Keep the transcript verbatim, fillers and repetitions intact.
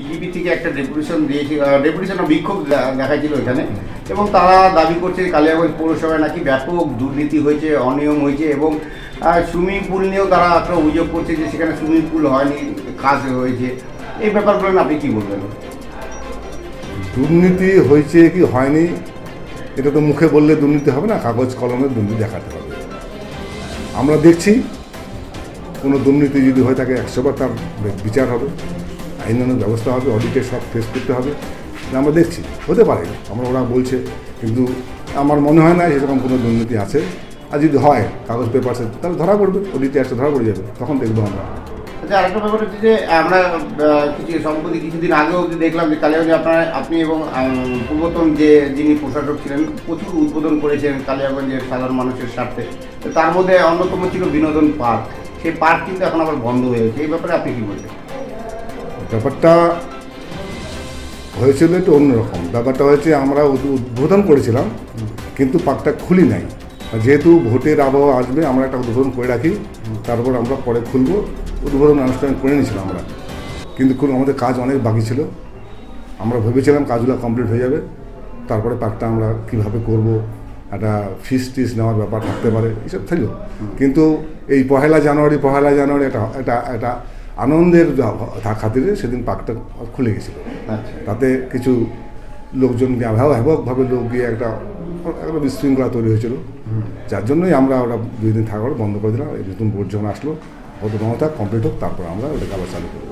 BJP থেকে একটা deputation দিয়েছে, ডেপুটেশন বিক্ষোভ দেখাচ্ছিল এখানে, এবং তারা দাবি করছে কালিয়াগঞ্জ পৌরসভায় নাকি ব্যাপক দুর্নীতি হয়েছে, অনিয়ম হয়েছে, এবং সুইমিং পুল নিয়েও তারা একটা অভিযোগ করছে যে সেখানে সুইমিং পুল হয়নি, কাজ হয়েছে। এই ব্যাপারগুলো আপনি কী বলবেন? দুর্নীতি হয়েছে কি হয়নি এটা তো মুখে বললে দুর্নীতি হবে না, কাগজ কলমে দুর্নীতি দেখাতে হবে। আমরা দেখছি কোনো দুর্নীতি যদি হয় তাকে একশোবার তার বিচার হবে, আইনানুগ ব্যবস্থা হবে, অডিটে সব ফেস করতে হবে। আমরা দেখছি হতে পারে, আমরা ওরা বলছে, কিন্তু আমার মনে হয় না সেরকম কোনো দুর্নীতি আছে। আর যদি হয় কাগজ পেপারসে তাহলে ধরা পড়বে, অডিটে আসতে ধরা পড়ে যাবে, তখন দেখবো আমরা। আচ্ছা, আরেকটা ব্যাপার হচ্ছে যে আমরা কিছু সম্প্রতি কিছুদিন আগে অবধি দেখলাম যে কালিয়াগঞ্জে আপনার আপনি এবং পূর্বতন যে যিনি প্রশাসক ছিলেন প্রচুর উদ্বোধন করেছেন কালিয়াগঞ্জের সাধারণ মানুষের স্বার্থে। তার মধ্যে অন্যতম ছিল বিনোদন পার্ক, সেই পার্ক কিন্তু এখন আবার বন্ধ হয়ে গেছে। এই ব্যাপারে আপনি কী বলছেন? ব্যাপারটা হয়েছিল একটু অন্যরকম। ব্যাপারটা হয়েছে আমরা উদ্বোধন করেছিলাম কিন্তু পার্কটা খুলি নাই, যেহেতু ভোটের আবহাওয়া আসবে আমরা একটা উদ্বোধন করে রাখি, তারপর আমরা পরে খুলবো, উদ্বোধন অনুষ্ঠান করে নিয়েছিলাম আমরা। কিন্তু খুব আমাদের কাজ অনেক বাকি ছিল, আমরা ভেবেছিলাম কাজগুলো কমপ্লিট হয়ে যাবে, তারপরে পার্কটা আমরা কীভাবে করব, একটা ফিস টিস নেওয়ার ব্যাপার থাকতে পারে, এসব থাকলো। কিন্তু এই পহেলা জানুয়ারি পহেলা জানুয়ারি একটা একটা একটা আনন্দের খাতিরে সেদিন পার্কটা খুলে গেছিল। তাতে কিছু লোকজন ব্যাপকভাবে লোক গিয়ে একটা একটা বিশৃঙ্খলা তৈরি হয়েছিল, যার জন্যই আমরা ওরা দুই দিন থাকার বন্ধ করে দিলাম। নতুন বোর্ড যখন আসলো অত মমতা কমপ্লিট হোক, তারপর আমরা ওটাকে আবার চালু করবো।